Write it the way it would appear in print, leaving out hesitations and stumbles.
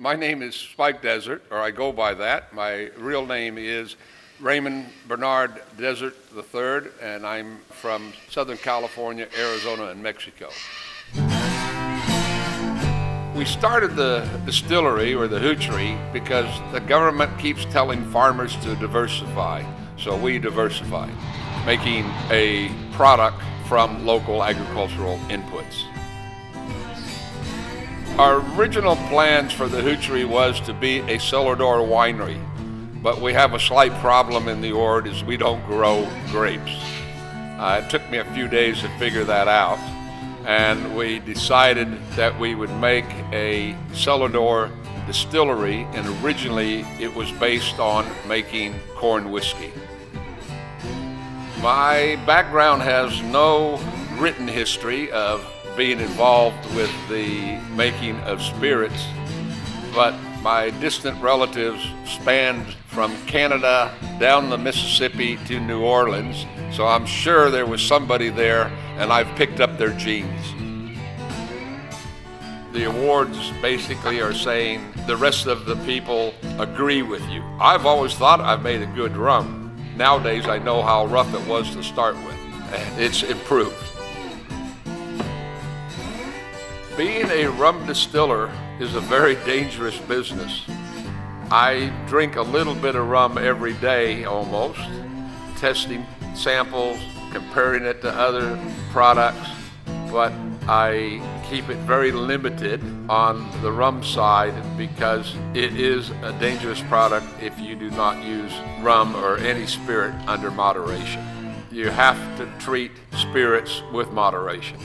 My name is Spike Desert, or I go by that. My real name is Raymond Bernard Desert III, and I'm from Southern California, Arizona, and Mexico. We started the distillery, or the hoochery, because the government keeps telling farmers to diversify. So we diversified, making a product from local agricultural inputs. Our original plans for the hoochery was to be a cellar-door winery, but we have a slight problem in the Ord is we don't grow grapes. It took me a few days to figure that out, and we decided that we would make a cellar-door distillery, and originally it was based on making corn whiskey. My background has no written history of being involved with the making of spirits, but my distant relatives spanned from Canada down the Mississippi to New Orleans, so I'm sure there was somebody there and I've picked up their genes. The awards basically are saying the rest of the people agree with you. I've always thought I've made a good rum. Nowadays I know how rough it was to start with, and it's improved. Being a rum distiller is a very dangerous business. I drink a little bit of rum every day almost, testing samples, comparing it to other products, but I keep it very limited on the rum side because it is a dangerous product if you do not use rum or any spirit under moderation. You have to treat spirits with moderation.